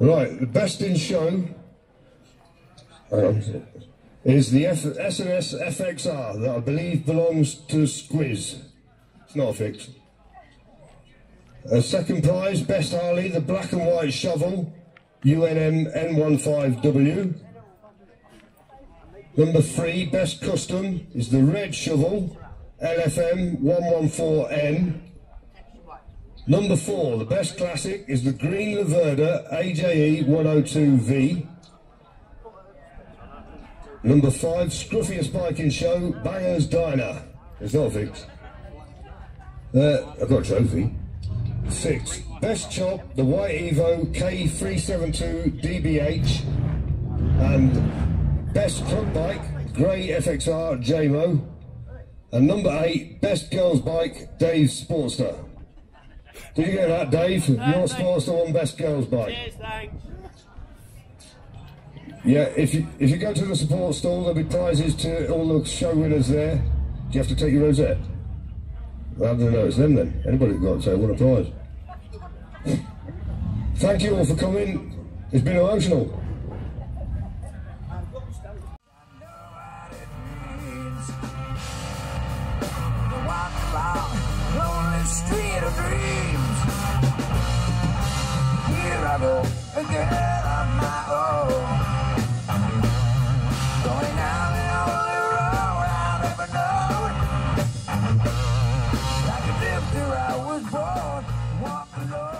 Right, the best in show is the S&S FXR that I believe belongs to Squiz. It's not a fix. Second prize, best Harley, the black and white shovel, UNM N15W. Number 3, best custom, is the red shovel, LFM 114N. Number 4, the best classic, is the green Laverda, AJE 102V. Number 5, scruffiest bike in show, Banger's Diner. It's not fixed. I've got a trophy. 6, best chop, the white Evo, K372 DBH. And best club bike, grey FXR JMO. And number 8, best girls bike, Dave Sportster. Did you get that, Dave? No, your Sportster won best girls bike. Cheers, thanks. Yeah, if you go to the support stall, there'll be prizes to all the show winners there. Do you have to take your rosette? Rather than notice them then. Anybody who got to say, what a prize. Thank you all for coming. It's been emotional. Lonely street of dreams. Here I go, a girl of my own, going down the only road I've ever known. Like a drifter I was born, walk alone.